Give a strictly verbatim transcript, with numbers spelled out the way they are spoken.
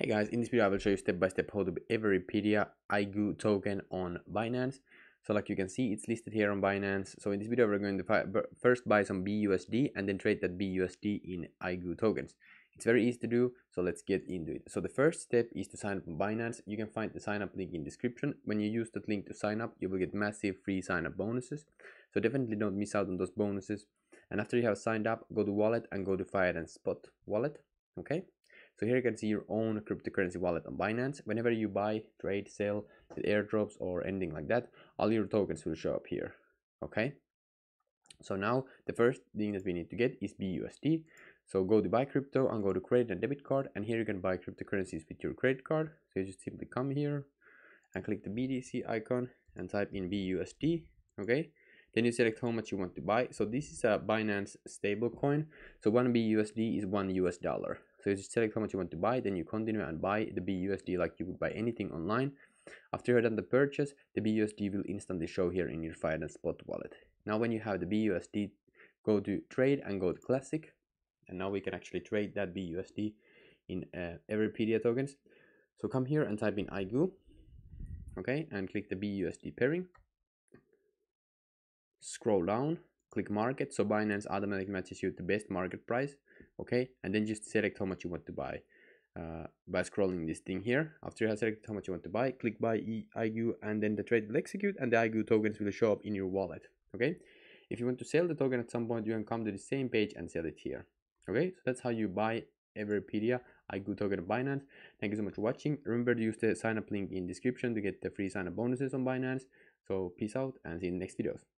Hey guys, in this video I will show you step by step how to Everipedia I G U token on Binance. So like you can see, it's listed here on Binance. So in this video we're going to first buy some B U S D and then trade that B U S D in I G U tokens. It's very easy to do, so let's get into it. So the first step is to sign up on Binance. You can find the sign up link in description. When you use that link to sign up, you will get massive free sign up bonuses. So definitely don't miss out on those bonuses. And after you have signed up, go to wallet and go to Binance Spot wallet, okay? So here you can see your own cryptocurrency wallet on Binance. Whenever you buy, trade, sell, airdrops or anything like that, all your tokens will show up here, okay? So now the first thing that we need to get is B U S D. So go to buy crypto and go to credit and debit card, and here you can buy cryptocurrencies with your credit card. So you just simply come here and click the B D C icon and type in B U S D, okay? Then you select how much you want to buy. So this is a Binance stable coin. So one B U S D is one U S dollar. So you just select how much you want to buy, then you continue and buy the B U S D like you would buy anything online. After you have done the purchase, the B U S D will instantly show here in your Binance Spot wallet. Now when you have the B U S D, go to trade and go to classic. And now we can actually trade that B U S D in uh, Everipedia tokens. So come here and type in I G U, okay, and click the B U S D pairing. Scroll down, click market, so Binance automatically matches you the best market price, okay? And then just select how much you want to buy uh, by scrolling this thing here. After you have selected how much you want to buy, click buy I G U, and then the trade will execute and the I G U tokens will show up in your wallet, okay? If you want to sell the token at some point, you can come to the same page and sell it here, okay? So that's how you buy Everipedia I G U token of Binance. Thank you so much for watching. Remember to use the sign up link in description to get the free sign up bonuses on Binance. So peace out and see you in the next videos.